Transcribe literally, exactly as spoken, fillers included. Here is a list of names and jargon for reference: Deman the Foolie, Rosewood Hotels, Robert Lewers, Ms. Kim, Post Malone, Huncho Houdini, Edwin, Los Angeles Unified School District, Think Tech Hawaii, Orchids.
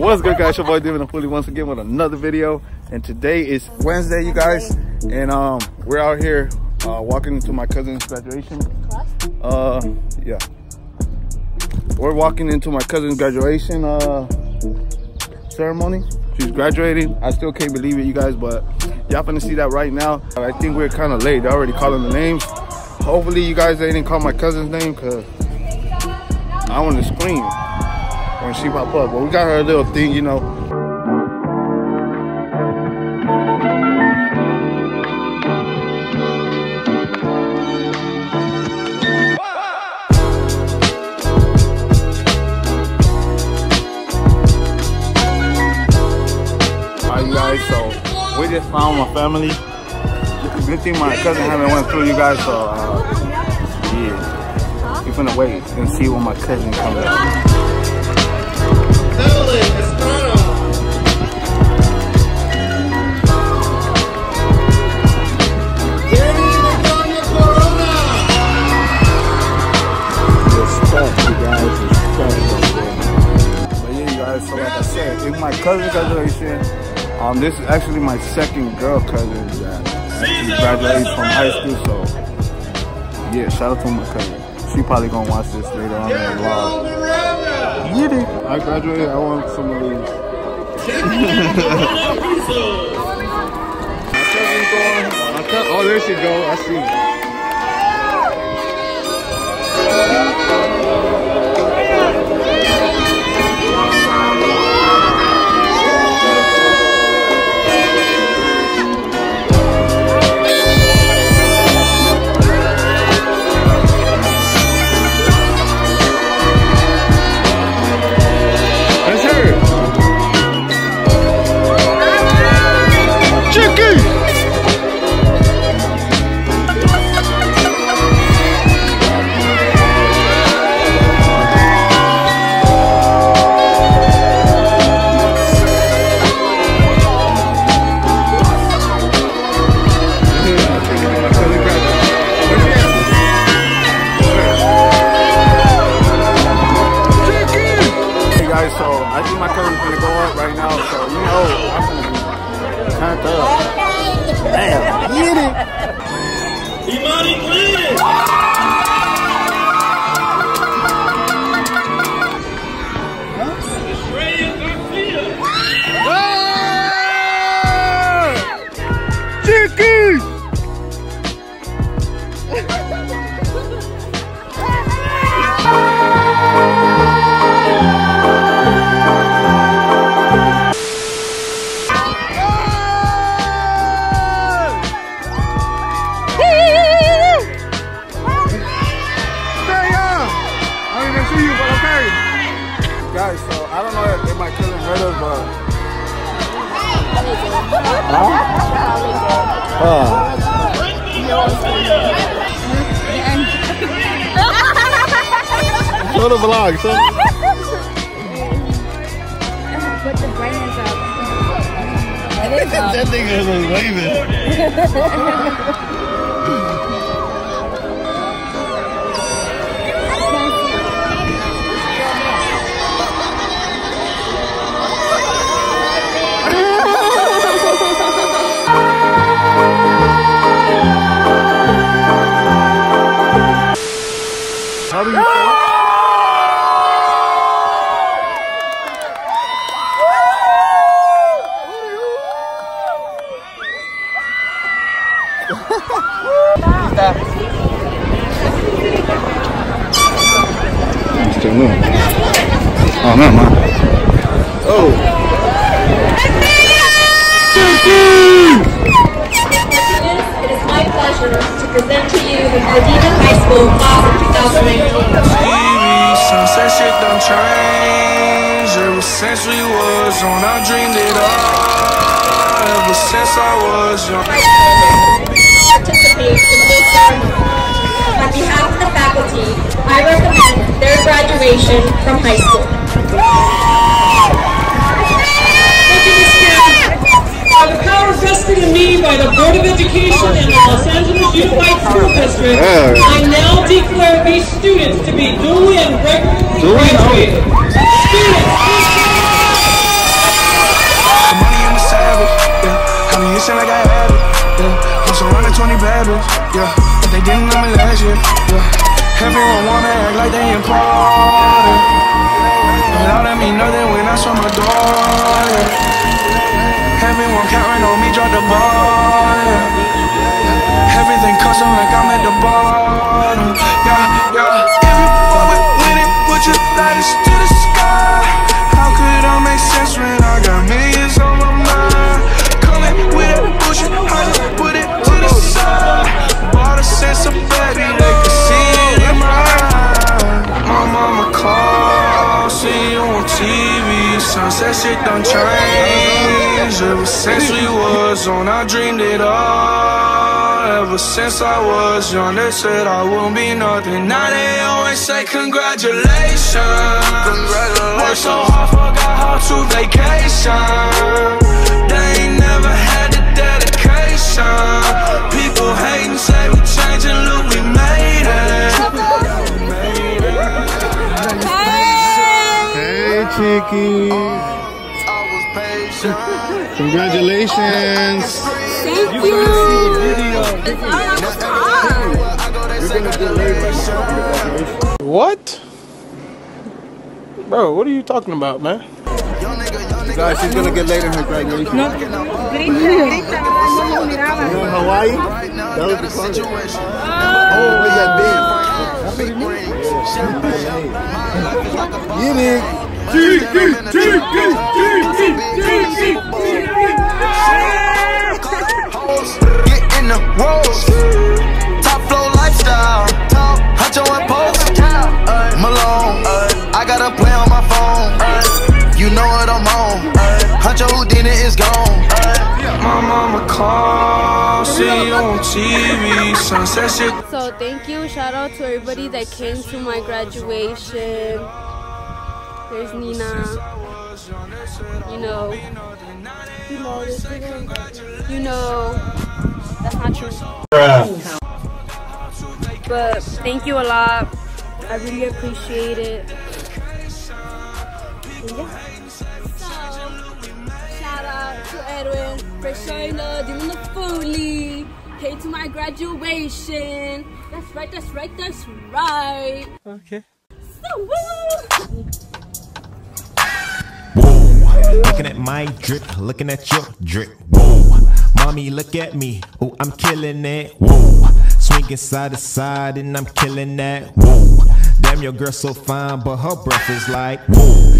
What's good, guys? Your boy Deman the Foolie once again with another video, and today is Wednesday, you guys, and um we're out here uh walking to my cousin's graduation. Uh yeah, we're walking into my cousin's graduation uh ceremony. She's graduating. I still can't believe it, you guys, but y'all finna see that right now. I think we're kind of late. They're already calling the names. Hopefully you guys, they didn't call my cousin's name, because I want to scream when she pop up. But we got her a little thing, you know. Alright, you guys, so we just found my family. Good thing my cousin haven't went through, you guys, so uh, yeah. We're gonna wait and see when my cousin comes up. But yeah, you guys, so like I said, it's my cousin's graduation. Um, this is actually my second girl cousin that actually graduated from high school, so yeah, shout out to my cousin. She probably gonna watch this later on in the vlog. Get it! I graduated, I want some of these. My cousin's going. My co oh, there she go, I see. Show the vlog, show. Put the brand up. That nigga was waving. How do you feel? Oh, no, no. Oh. Students, it is my pleasure to present to you the Medina High School Class of twenty nineteen. Baby, since that shit done changed, ever since we was on, I dreamed it all, ever since I was young. Participate in this ceremony. On behalf of the faculty, I recommend their graduation from high school. Thank you, Miz Kim. By the power vested in me by the Board of Education and the Los Angeles Unified School District, I now declare these students to be duly and regularly graduated. Students, please stand up. habits, yeah. But they didn't know me last year, yeah. Everyone wanna act like they important, but all that mean nothing when I saw my daughter. Everyone counting on me, drop the ball, yeah. Everything custom like I'm at the bottom, yeah, yeah. Every boy with winning, put your lightest to the sky. How could I make sense when I got millions on my mind? Coming with that bullshit, I just put it to the side. Bought a sense of baby, they can see it in my eyes. My mama called, see you on T V. Sunset shit done changed. Ever since we was on, I dreamed it all. Ever since I was young, they said I won't be nothing. Now they always say congratulations. Worked so hard, forgot how to vacation. They ain't never had the dedication. People hating, say we changing, look, we made it. Hey, Chicky. Congratulations. Thank you. What? Bro, what are you talking about, man? Guys, she's gonna get late in her graduation. No. You're in Hawaii? That was the fun. Oh, where's that big? Get it. Cheeky, cheeky, cheeky, cheeky. Get in the rolls. Top flow lifestyle. Top Huncho and Post. Malone. I gotta play on my phone, uh, you know what I'm on, uh, Huncho Houdini is gone, uh. My mama called, see you on T V, sunset shit. So thank you, shout out to everybody that came to my graduation. There's Nina. You know, you know, this nigga, you know, that's not true. Yeah. But thank you a lot, I really appreciate it. Yeah. So, shout out to Edwin for showing up, Deman the Foolie, came to my graduation. That's right, that's right, that's right. Okay. So, woo! Whoa, looking at my drip, looking at your drip. Whoa, mommy, look at me. Oh, I'm killing it. Whoa, swinging side to side, and I'm killing that. Whoa, damn, your girl so fine, but her breath is like, whoa.